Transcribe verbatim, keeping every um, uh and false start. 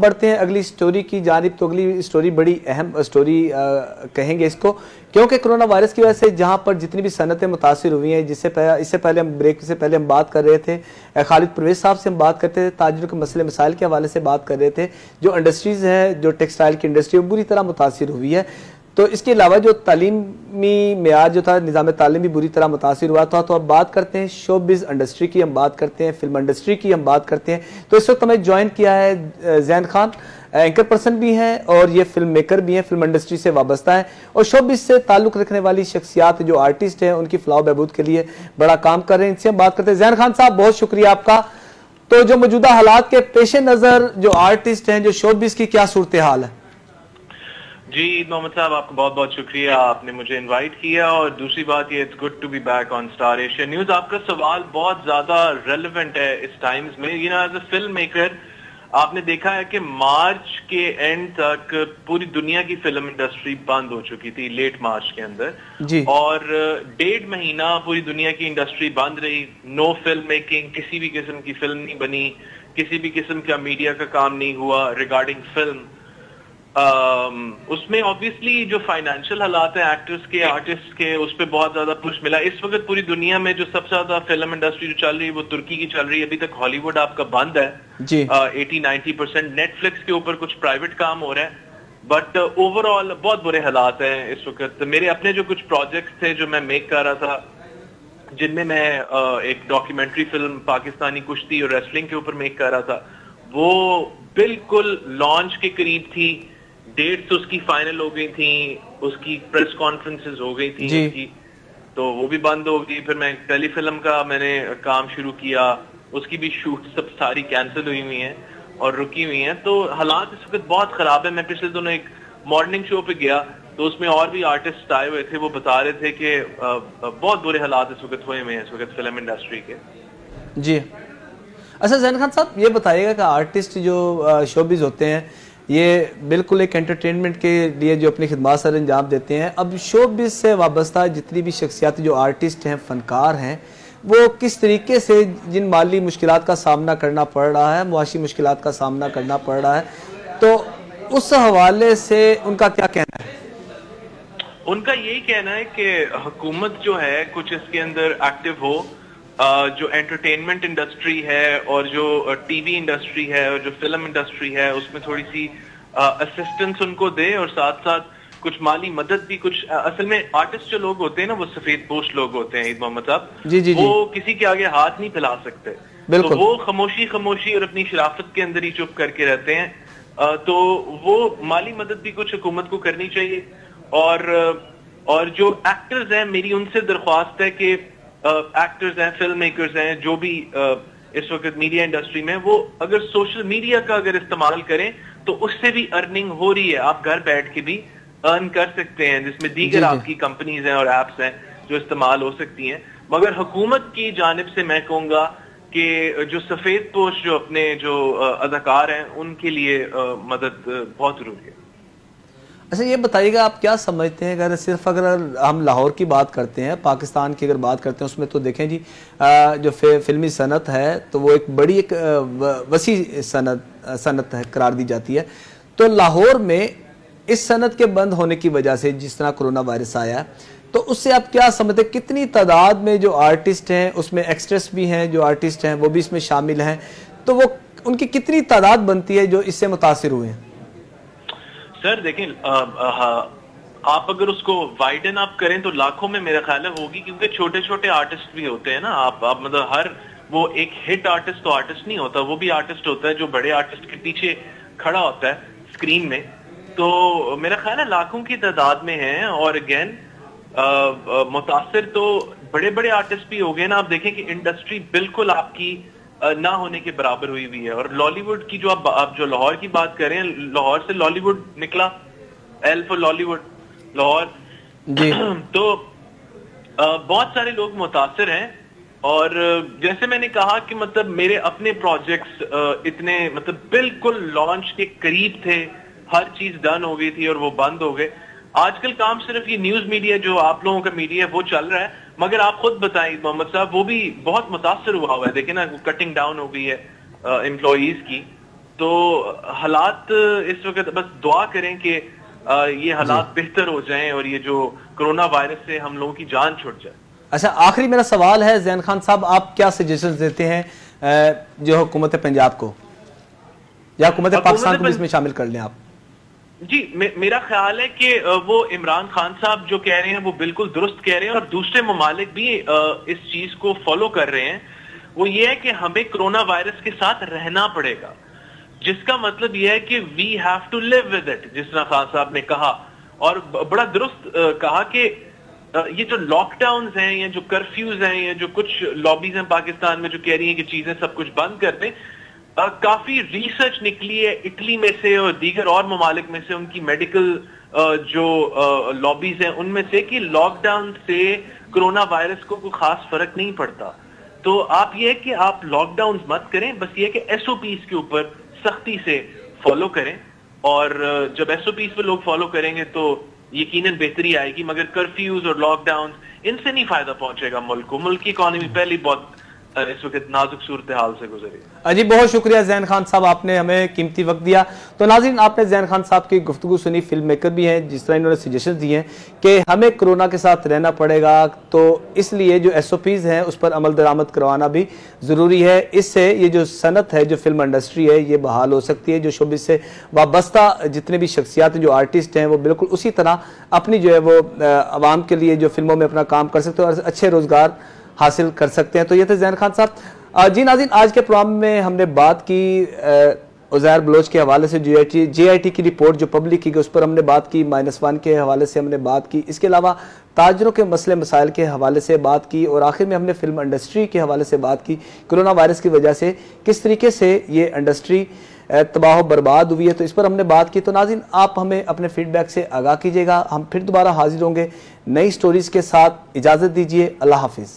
बढ़ते हैं अगली स्टोरी की जानिब। तो अगली स्टोरी बड़ी अहम स्टोरी कहेंगे इसको, क्योंकि कोरोना वायरस की वजह से जहाँ पर जितनी भी सनतें मुतासर हुई हैं, जिससे पह, इससे पहले हम ब्रेक से पहले हम बात कर रहे थे, खालिद परवेज साहब से हम बात करते थे, ताजरों के मसले मसाइल के हवाले से बात कर रहे थे। जो इंडस्ट्रीज़ हैं, जो टेक्सटाइल की इंडस्ट्री बुरी तरह मुतासर हुई है। तो इसके अलावा जो तालीमी मियाद जो था, निज़ाम तालीम भी बुरी तरह मुतासर हुआ था। तो अब बात करते हैं शोबिज़ इंडस्ट्री की, हम बात करते हैं फिल्म इंडस्ट्री की, हम बात करते हैं। तो इस वक्त हमें ज्वाइन किया है ज़ैन खान, एंकर पर्सन भी हैं और ये फिल्म मेकर भी हैं, फिल्म इंडस्ट्री से वाबस्ता है और शोबिज़ से ताल्लुक़ रखने वाली शख्सियात जो आर्टिस्ट हैं उनकी फलाह बहबूद के लिए बड़ा काम कर रहे हैं, इनसे हम बात करते हैं। ज़ैन खान साहब, बहुत शुक्रिया आपका। तो जो मौजूदा हालात के पेश नज़र जो आर्टिस्ट हैं, जो शोबिज़ की क्या सूरत हाल है? जी मोहम्मद साहब, आपको बहुत बहुत शुक्रिया, आपने मुझे इनवाइट किया। और दूसरी बात ये, it's good to be back on Star Asia news. आपका सवाल बहुत ज्यादा रेलेवेंट है इस टाइम्स में। You know, as a film maker आपने देखा है कि मार्च के एंड तक पूरी दुनिया की फिल्म इंडस्ट्री बंद हो चुकी थी, लेट मार्च के अंदर जी। और डेढ़ महीना पूरी दुनिया की इंडस्ट्री बंद रही, नो फिल्म मेकिंग, किसी भी किस्म की फिल्म नहीं बनी, किसी भी किस्म का मीडिया का काम नहीं हुआ रिगार्डिंग फिल्म। Um, उसमें ऑब्वियसली जो फाइनेंशियल हालात हैं एक्टर्स के, आर्टिस्ट के, उस पर बहुत ज्यादा पुश मिला। इस वक्त पूरी दुनिया में जो सबसे ज्यादा फिल्म इंडस्ट्री जो चल रही है वो तुर्की की चल रही है। अभी तक हॉलीवुड आपका बंद है जी, अस्सी नब्बे परसेंट। नेटफ्लिक्स के ऊपर कुछ प्राइवेट काम हो रहा है, बट ओवरऑल uh, बहुत बुरे हालात हैं इस वक्त। मेरे अपने जो कुछ प्रोजेक्ट थे जो मैं मेक कर रहा था, जिनमें मैं uh, एक डॉक्यूमेंट्री फिल्म पाकिस्तानी कुश्ती और रेस्लिंग के ऊपर मेक कर रहा था, वो बिल्कुल लॉन्च के करीब थी, डेट्स उसकी फाइनल हो गई थी, उसकी प्रेस कॉन्फ्रेंसेस हो गई थी उसकी, तो वो भी बंद हो गई। फिर मैं टेलीफिल्म का मैंने काम शुरू किया, उसकी भी शूट सब सारी कैंसिल हुई हुई हैं और रुकी हुई हैं। तो हालात इस वक्त बहुत खराब है। मैं पिछले दोनों एक मॉर्निंग शो पे गया तो उसमें और भी आर्टिस्ट आए हुए थे, वो बता रहे थे कि बहुत बुरे हालात इस वक्त हुए हुए हैं इस वक्त फिल्म इंडस्ट्री के। जी अच्छा, ज़ैन खान साहब ये बताइएगा कि आर्टिस्ट जो शोबिज़ होते हैं ये बिल्कुल एक एंटरटेनमेंट के लिए जो अपनी खिदमत सर अंजाम देते हैं, अब शोबिज़ से वाबस्ता जितनी भी शख्सियात जो आर्टिस्ट हैं, फ़नकार हैं, वो किस तरीके से जिन माली मुश्किलात का सामना करना पड़ रहा है, मुआशी मुश्किलात का सामना करना पड़ रहा है, तो उस हवाले से उनका क्या कहना है? उनका यही कहना है कि हुकूमत जो है कुछ इसके अंदर एक्टिव हो। Uh, जो एंटरटेनमेंट इंडस्ट्री है और जो टीवी इंडस्ट्री है और जो फिल्म इंडस्ट्री है उसमें थोड़ी सी असिस्टेंस uh, उनको दे और साथ साथ कुछ माली मदद भी। कुछ uh, असल में आर्टिस्ट जो लोग होते हैं ना वो सफेदपोश लोग होते हैं, ईद मोहम्मद साहब जी, जी, वो जी. किसी के आगे हाथ नहीं फैला सकते, तो वो खामोशी खामोशी और अपनी शराफत के अंदर ही चुप करके रहते हैं। uh, तो वो माली मदद भी कुछ हुकूमत को करनी चाहिए। और और जो एक्टर्स हैं, मेरी उनसे दरख्वास्त है कि एक्टर्स uh, हैं, फिल्म मेकर्स हैं, जो भी uh, इस वक्त मीडिया इंडस्ट्री में, वो अगर सोशल मीडिया का अगर इस्तेमाल करें तो उससे भी अर्निंग हो रही है। आप घर बैठ के भी अर्न कर सकते हैं, जिसमें दीगर आपकी कंपनीज हैं और एप्स हैं जो इस्तेमाल हो सकती हैं। मगर हुकूमत की जानिब से मैं कहूँगा कि जो सफेद पोश जो अपने जो अदाकार हैं उनके लिए मदद बहुत जरूरी है। अच्छा ये बताइएगा, आप क्या समझते हैं, अगर सिर्फ अगर हम लाहौर की बात करते हैं, पाकिस्तान की अगर बात करते हैं, उसमें तो देखें जी जो फिल्मी सनत है तो वो एक बड़ी एक वसी सनत सनत है करार दी जाती है। तो लाहौर में इस सनत के बंद होने की वजह से जिस तरह कोरोना वायरस आया, तो उससे आप क्या समझते हैं, कितनी तादाद में जो आर्टिस्ट हैं, उसमें एक्ट्रेस भी हैं, जो आर्टिस्ट हैं वो भी इसमें शामिल हैं, तो वो उनकी कितनी तादाद बनती है जो इससे मुतासर हुए हैं? सर देखें, आ, आ, आप अगर उसको वाइडन आप करें तो लाखों में मेरा ख्याल है होगी, क्योंकि छोटे छोटे आर्टिस्ट भी होते हैं ना। आप आप मतलब हर वो एक हिट आर्टिस्ट तो आर्टिस्ट नहीं होता, वो भी आर्टिस्ट होता है जो बड़े आर्टिस्ट के पीछे खड़ा होता है स्क्रीन में। तो मेरा ख्याल है लाखों की तादाद में है। और अगेन मुतासिर तो बड़े बड़े आर्टिस्ट भी हो गए ना। आप देखें कि इंडस्ट्री बिल्कुल आपकी ना होने के बराबर हुई हुई है। और लॉलीवुड की जो आप, आप जो लाहौर की बात कर रहे हैं, लाहौर से लॉलीवुड निकला, एल फॉर लॉलीवुड, लाहौर जी। तो आ, बहुत सारे लोग मुतासिर हैं। और जैसे मैंने कहा कि मतलब मेरे अपने प्रोजेक्ट्स इतने मतलब बिल्कुल लॉन्च के करीब थे, हर चीज डन हो गई थी और वो बंद हो गए। आजकल काम सिर्फ ये न्यूज मीडिया जो आप लोगों का मीडिया है वो चल रहा है, मगर आप खुद बताएं मोहम्मद साहब, वो भी बहुत मुतासर हुआ हुआ है। देखे ना, कटिंग डाउन हो गई है एम्प्लॉइज की। तो हालात इस वक्त बस दुआ करें कि ये हालात बेहतर हो जाएं और ये जो कोरोना वायरस से हम लोगों की जान छूट जाए। अच्छा, आखिरी मेरा सवाल है ज़ैन खान साहब, आप क्या सजेशन देते हैं जो हुकूमत पंजाब को या हुकूमत पाकिस्तान को इसमें शामिल कर लें आप? जी, मे, मेरा ख्याल है कि वो इमरान खान साहब जो कह रहे हैं वो बिल्कुल दुरुस्त कह रहे हैं और दूसरे ममालिक भी इस चीज को फॉलो कर रहे हैं। वो ये है कि हमें कोरोना वायरस के साथ रहना पड़ेगा, जिसका मतलब यह है कि we have to live with it, जिस तरह खान साहब ने कहा। और बड़ा दुरुस्त कहा कि ये जो लॉकडाउन हैं या जो कर्फ्यूज हैं या जो कुछ लॉबीज हैं पाकिस्तान में जो कह रही हैं कि चीजें सब कुछ बंद कर दें, काफी रिसर्च निकली है इटली में से और दीगर और ममालिक में से, उनकी मेडिकल जो लॉबीज हैं उनमें से, कि लॉकडाउन से कोरोना वायरस को कोई खास फर्क नहीं पड़ता। तो आप ये कि आप लॉकडाउन मत करें, बस ये कि एसओपीज के ऊपर सख्ती से फॉलो करें, और जब एसओपीज पे लोग फॉलो करेंगे तो यकीनन बेहतरी आएगी। मगर कर्फ्यूज और लॉकडाउन इनसे नहीं फायदा पहुंचेगा मुल्क को। मुल्क की इकोनॉमी पहले बहुत इस वक्त नाजुक सूरत हाल से गुजरी। अजी, बहुत शुक्रिया ज़ैन खान साहब, आपने हमें कीमती वक्त दिया। तो नाज़रीन, आपने ज़ैन खान साहब की गुफ्तगू सुनी, फिल्म मेकर भी हैं, जिस तरह इन्होंने सजेशन दिए हैं कि हमें कोरोना के साथ रहना पड़ेगा, तो इसलिए जो एस ओ पीज़ हैं उस पर अमल दरामद करवाना भी ज़रूरी है। इससे ये जो सनत है, जो फिल्म इंडस्ट्री है, ये बहाल हो सकती है। जो शोबिज़ से वाबस्ता जितने भी शख्सियात, जो आर्टिस्ट हैं, वो बिल्कुल उसी तरह अपनी जो है वो आवाम के लिए जो फिल्मों में अपना काम कर सकते हैं और अच्छे रोज़गार हासिल कर सकते हैं। तो ये थे ज़ैन खान साहब। जी नाज़रीन, आज के प्रोग्राम में हमने बात की उज़ैर बलोच के हवाले से, G I T G I T की रिपोर्ट जो पब्लिक की गई उस पर हमने बात की, माइनस वन के हवाले से हमने बात की, इसके अलावा ताजरों के मसले मसाइल के हवाले से बात की, और आखिर में हमने फिल्म इंडस्ट्री के हवाले से बात की, कोरोना वायरस की वजह से किस तरीके से ये इंडस्ट्री तबाह बर्बाद हुई है, तो इस पर हमने बात की। तो नाज़रीन, आप हमें अपने फीडबैक से आगाह कीजिएगा, हम फिर दोबारा हाजिर होंगे नई स्टोरीज़ के साथ। इजाज़त दीजिए, अल्लाह हाफिज़।